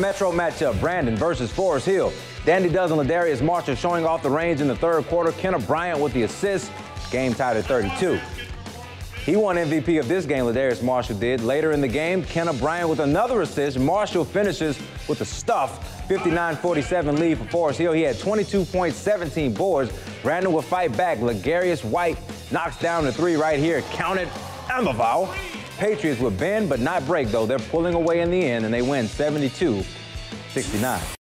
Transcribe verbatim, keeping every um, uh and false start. Metro matchup, Brandon versus Forest Hill. Dandy Dozen and Ladarius Marshall showing off the range in the third quarter. Ken O'Brien with the assist. Game tied at thirty-two. He won M V P of this game, Ladarius Marshall did. Later in the game, Ken O'Brien with another assist. Marshall finishes with a stuff. fifty-nine forty-seven lead for Forest Hill. He had twenty-two points, seventeen boards. Brandon will fight back. LaDarius White knocks down the three right here. Counted and the foul. Patriots would bend but not break, though. They're pulling away in the end, and they win seventy-two sixty-nine.